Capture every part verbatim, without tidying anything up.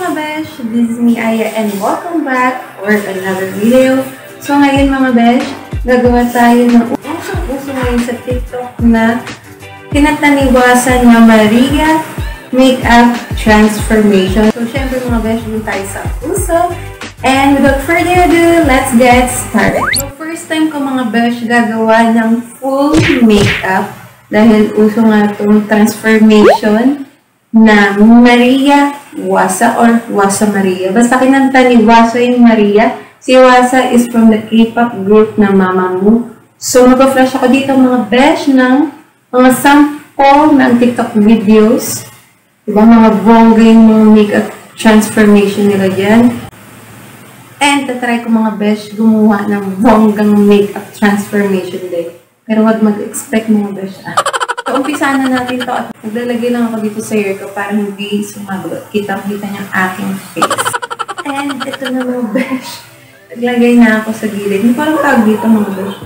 mga besh! This is Maria and welcome back for another video. So ngayon mga besh, gagawa tayo ng usong-uso ngayon sa TikTok na kinata ni Hwasa na Maria Makeup Transformation. So syempre mga besh, dun tayo sa uso. And without further ado, let's get started. So first time ko mga besh, gagawa ng full makeup dahil uso nga itong transformation na Maria Hwasa or Hwasa Maria. Basta kinanta ni Hwasa yung Maria. Si Hwasa is from the K-pop group na Mama Moo. So, mag-flash ako dito mga besh ng mga sample ng TikTok videos. Diba? Mga bongga yung mga makeup transformation nila dyan. And, tatry ko mga besh gumawa ng bonggang makeup transformation din. Pero huwag mag-expect mga besh ah. So, umpisa na natin to at naglalagay lang ako dito sa ear ko para hindi sumagot. Kitang-kita niya aking face. And ito na mga besh. Naglagay na ako sa gilid. May parang tawag dito mga besh.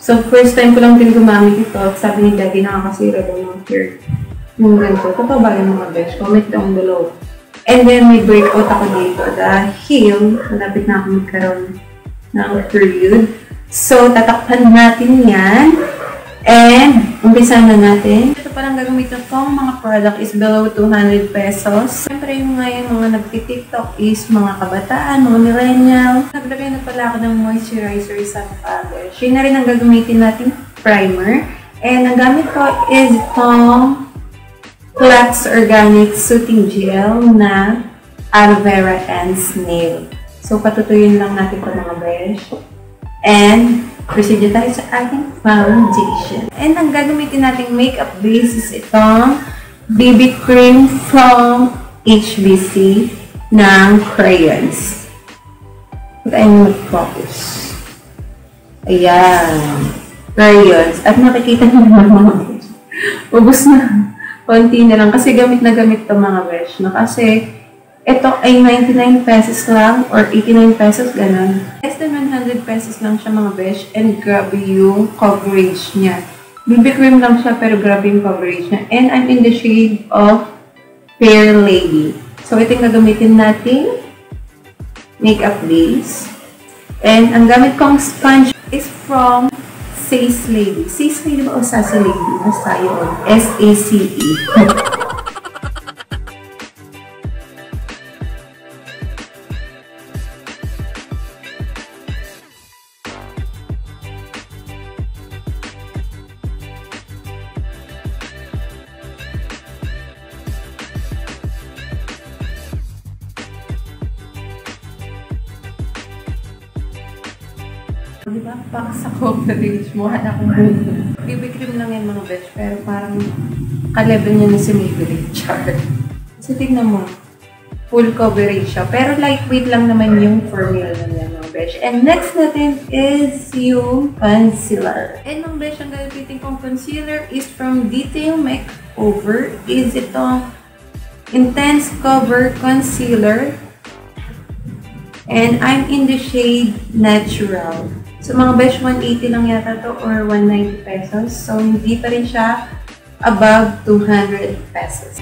So, first time ko lang din gumamit ito. Sabi ni Daddy, nakakasira daw ng hair. Yung ganito. Totoo ba yung mga besh? Comment down below. And then, may breakout ako dito. Dahil, malapit na ako magkaroon ng period. So, tatakpan natin yan. And, umpisa na natin. Ito parang gagamit na itong mga product is below two hundred pesos. Siyempre yung nga yung mga nagtitiktok is mga kabataan, mga millennial. Naglagay na pala ako ng moisturizer sa pag-ash. Yun na rin ang gagamitin natin primer. And ang gamit ko is itong Plux Organic Soothing Gel na Aloe Vera and Snail. So, patutuyin lang natin ito mga brush. And, proceed tayo sa ating foundation. And ang gagamitin nating makeup base is itong B B cream from H B C ng crayons. Huwag tayong mag-focus. Ayan. Crayons. At nakikita nyo naman mga besh. Ubus na. Konti na lang. Kasi gamit na gamit ito mga besh. No? Kasi ito ay ninety-nine pesos lang or eighty-nine pesos, ganun. Less than one hundred pesos lang siya mga besh and grabe yung coverage niya. B B cream lang siya pero grabe yung coverage niya. And I'm in the shade of Fair Lady. So ito yung gagamitin natin makeup base. And ang gamit kong sponge is from Sace Lady. Sace Lady ba o Sace Lady? Basta yun. S A C E. Diba? Paksakop na beach mo. Hana kong bulo. B B cream lang yan mga besh. Pero parang ka-level niya na si Maybelline. Char. So tignan mo. Full coverage siya. Pero lightweight lang naman yung formula niya mga besh. And next natin is yung concealer. And mga besh, ang gagamitin kong concealer is from Diteo Makeover. Is itong Intense Cover Concealer. And I'm in the shade Natural. So, mga besh, one eighty lang yata to or one ninety pesos. So, hindi pa rin siya above two hundred pesos.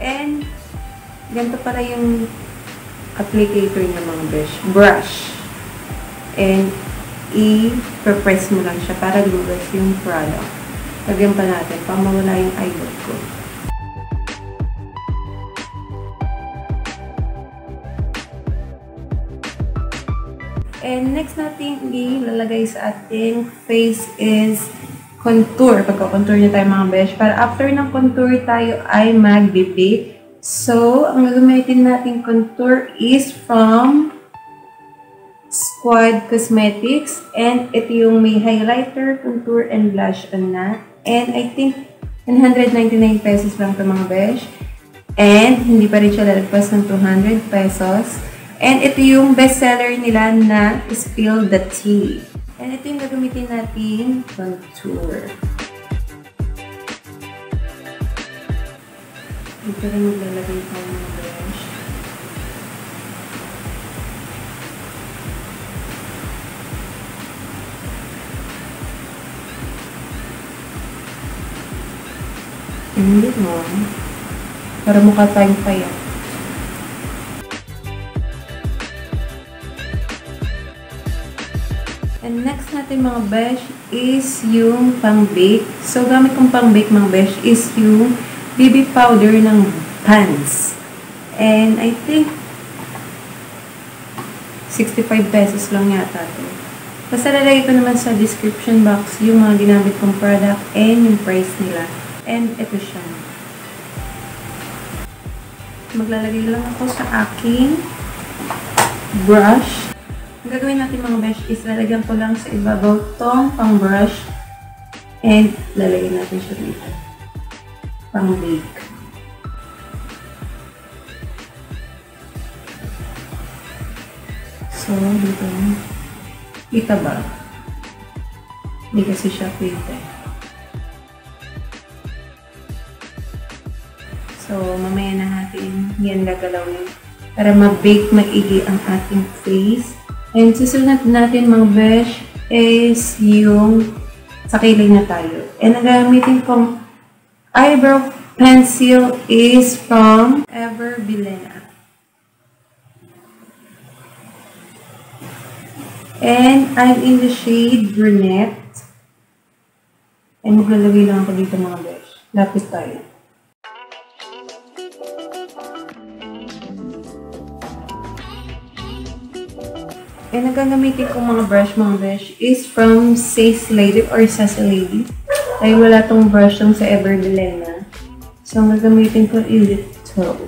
And, ganito pala yung applicator niya mga besh. Brush. And, i-press mo lang siya para lugas yung product. Lagyan pa natin, pamawala yung eyelid ko. And next natin ilalagay sa ating face is contour. Pagka-contour niya tayo mga besh. Para after ng contour tayo ay mag-dip. So, ang gagamitin natin contour is from Squad Cosmetics. And ito yung may highlighter, contour, and blush on na. And I think one ninety-nine pesos lang ito mga besh. And hindi pa rin siya lalagpas ng two hundred pesos. And ito yung bestseller nila na Spill the Tea. And ito yung gagamitin natin, contour. Dito rin maglalagay tayo ng brush. hindi mo. Para mukha tayong paya. And next natin mga besh is yung pang-bake. So, gamit kong pang-bake mga besh is yung B B powder ng Pans. And I think sixty-five pesos lang yata ito. Basta lalagay ko naman sa description box yung mga ginamit kong product and yung price nila. And ito siya. Maglalagay lang ako sa aking brush. Ang gagawin natin mga besh is lalagyan ko lang sa ibabaw tong pang brush. And lalagyan natin siya dito. Pang bake. So, dito na. Kita ba? Hindi kasi siya kita. So, mamaya na natin yan gagalawin para mag-bake maigi ang ating face. And susunod natin mga besh is yung sa kilay na tayo. And ang gamitin kong eyebrow pencil is from Ever Bilena. And I'm in the shade Brunette. And maglalagay lang ako dito mga besh. Lapis tayo. And ang gagamitin kong mga brush mga besh is from Sace Lady or Sace Lady. Ay wala tong brush lang sa Ever Bilena. So ang gagamitin ko is Diteo.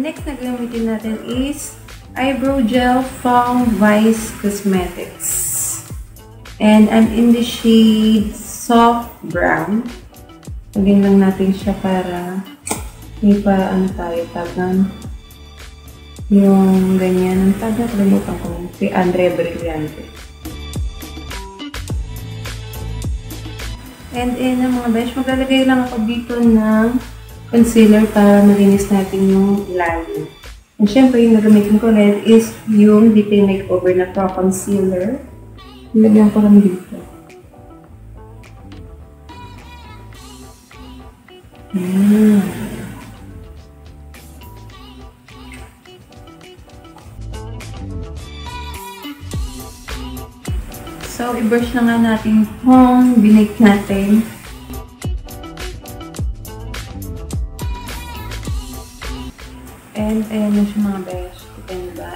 Next na gamitin natin is eyebrow gel from Vice Cosmetics. And I'm in the shade Soft Brown. Lagyan lang natin siya para hindi pa ano tayo tagan. Yung ganyan ang tagan. Gamitan ko yung si Andre Brillante. And in ang mga besh, maglalagay lang ako dito ng concealer para malinis natin yung lalim. And syempre, yung nagamitin ko rin is yung Diteo Makeover na Pro Concealer. Lagyan ko lang dito. Mm. So, i-brush na nga natin yung binake natin. And ayan na siya mga besh. Ayan ba?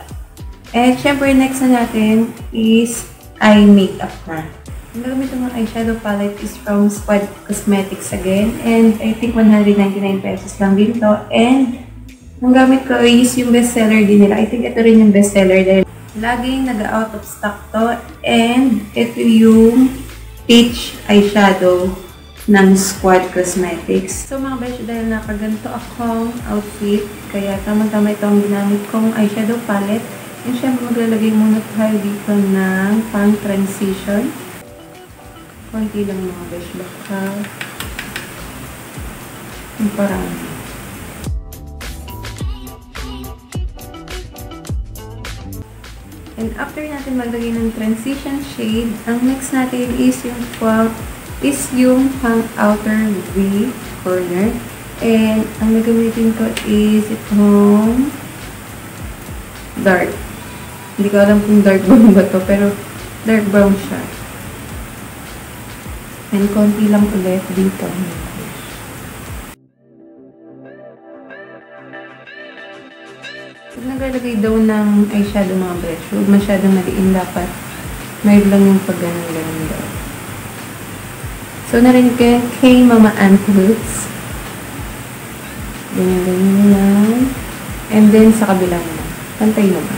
And syempre, next na natin is eye makeup na. Ang nagamit ng eyeshadow palette is from Squad Cosmetics again. And I think one hundred ninety-nine pesos lang dito. And ang gamit ko is yung bestseller din nila. I think ito rin yung bestseller dahil laging nag-out of stock to. And ito yung peach eyeshadow ng Squad Cosmetics. So mga besh, dahil nakaganto akong outfit, kaya tamang-tama itong ginamit kong eyeshadow palette. And syempre maglalagay muna tayo dito ng pang-transition. Kunti lang mga besh, baka yung parang and after natin maglagay ng transition shade, ang next natin is yung pang is yung pang-outer V corner. And ang nagamitin ko is itong dark. Hindi ko alam kung dark brown ba ito, pero dark brown siya. And konti lang ulit dito. Pag nagalagay daw ng eyeshadow mga brush, huwag masyadong maliin dapat. Mayroon lang yung pag-anong-ganong daw. So, narinig kayo kay Mama Antlets. Ganyan, ganyan lang. And then, sa kabila mo lang. Pantay mo ba?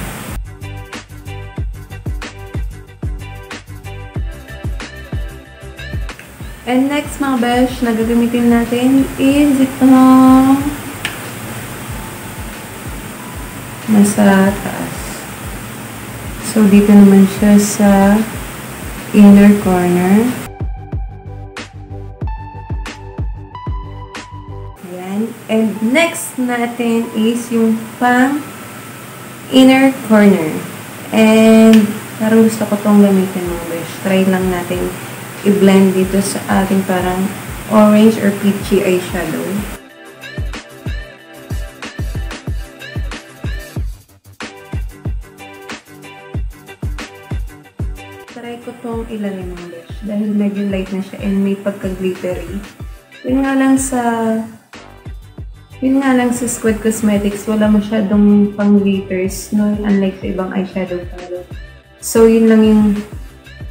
And next, mga besh, na gagamitin natin is itong nasa taas. So, dito naman siya sa inner corner. And next natin is yung pang inner corner. And parang gusto ko tong gamitin mga besh. Try lang natin i-blend dito sa ating parang orange or peachy eyeshadow. Try ko tong ilagay mga besh. Dahil medyo light na siya and may pagka-glittery. Yun nga lang sa... Yun nga lang sa Squad Cosmetics, wala masyadong pang glitters no? Unlike sa ibang eyeshadow palette. So, yun lang yung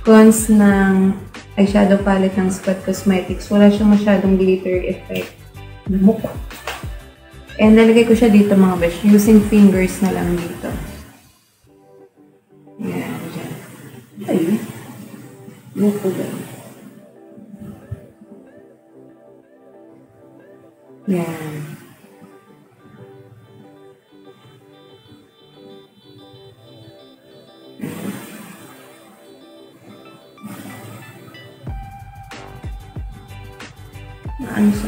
cons ng eyeshadow palette ng Squad Cosmetics. Wala siyang masyadong glitter effect. Namuk! And nalagay ko siya dito mga besh, using fingers na lang dito. Ayan, dyan. Ay! Muko dyan. Ayan. Ano siya? Di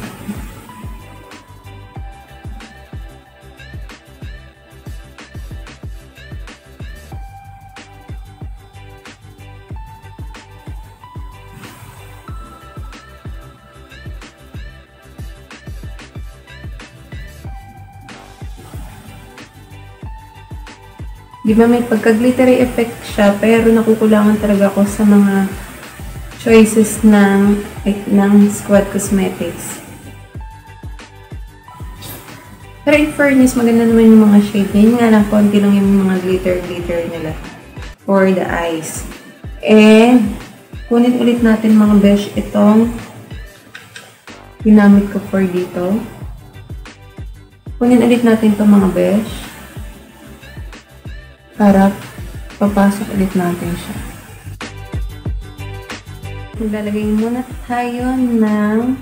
ba may pagka-glittery effect siya, pero nakukulangan talaga ako sa mga choices ng, ng Squad Cosmetics. Pero in fairness, maganda naman yung mga shade niya. Yun nga lang, konti lang yung mga glitter-glitter nila for the eyes. And, kunin ulit natin mga besh itong ginamit ko for dito. Kunin ulit natin itong mga besh para papasok ulit natin siya. Maglalagay muna tayo ng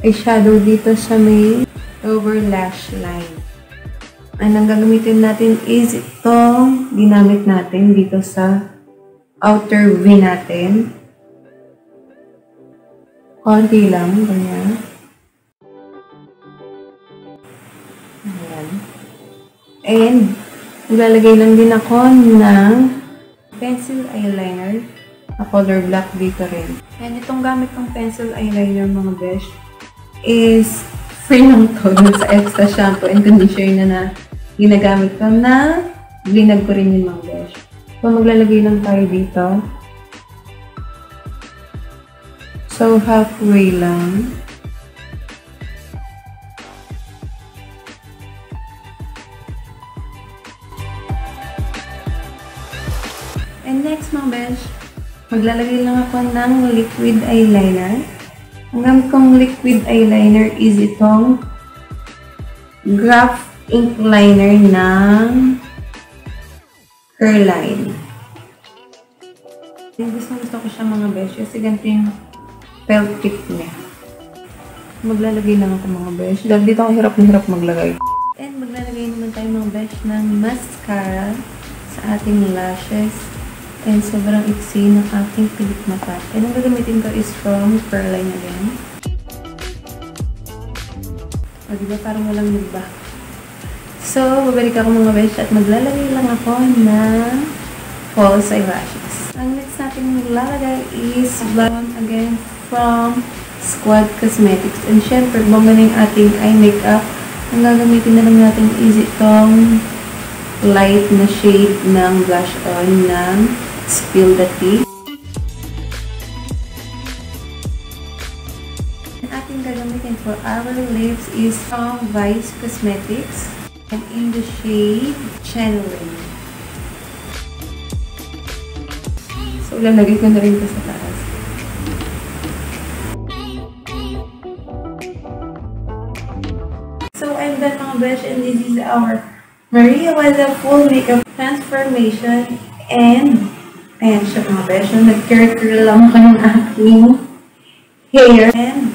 eyeshadow dito sa may lower lash line. Ang gagamitin natin is itong ginamit natin dito sa outer V natin. Konti lang, ganyan. Ayan. And, maglalagay lang din ako ng pencil eyeliner. Na color black dito rin. And itong gamit ng pencil eyeliner mga besh is free lang to dun sa extra shampoo and conditioner na na ginagamit ko na blinag ko rin yung mga besh. So maglalagay lang tayo dito. So halfway lang. And next mga besh, maglalagay lang ako ng liquid eyeliner. Ang gamit kong liquid eyeliner is itong Graph Ink Liner ng Careline. Gusto gusto ko siya mga besh kasi ganito yung felt tip niya. Maglalagay lang ako mga besh. Dahil dito ako hirap na hirap maglagay. And maglalagay naman tayo mga besh ng mascara sa ating lashes. And sobrang iksi ng aking pilit na pat. And ang gagamitin ko is from Careline again. O diba parang walang nagba. So, babalik ako mga besh at maglalagay lang ako ng false eyelashes. Ang next natin maglalagay is one again from Squad Cosmetics. And syempre, bongga na yung ating eye makeup. Ang gagamitin na lang natin is itong light na shade ng blush on ng Spill the Tea. Ang ating gagamitin for our lips is from Vice Cosmetics and in the shade Chenelyn. So, lalagay ko na rin ito sa taas. So, I'm done mga besh and this is our Maria was a full makeup transformation and ayan siya mga besh, nag-curl lang ako ng aking hair and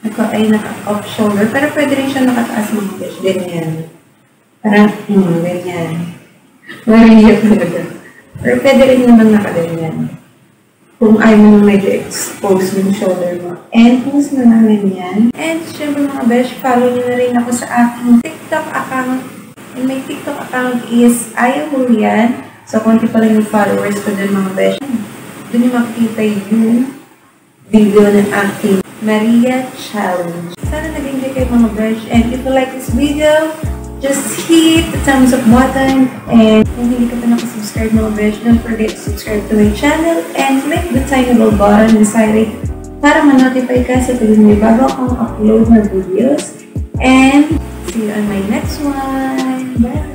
ako ay naka-off shoulder pero pwede rin siya nakataas mga besh, ganyan parang hmm, ganyan Maria talaga pero pwede rin naman nakaganyan kung ayaw nyo mag-expose yung shoulder mo. And post na namin yan. And syempre mga besh, follow nyo na rin ako sa aking TikTok account. And my TikTok account is ayaw mo yan. So, konti pala yung followers ko dun mga besh. Doon yung makikita yung video ng aking Maria Challenge. Sana nag-enjoy kayo mga besh. And if you like this video, just hit the thumbs up button, and kung hindi ka pa nakasubscribe mga besh, don't forget to subscribe to my channel and click the tiny bell button beside it para ma-notify ka sa tuloy may bago akong upload na videos. And see you on my next one. Bye!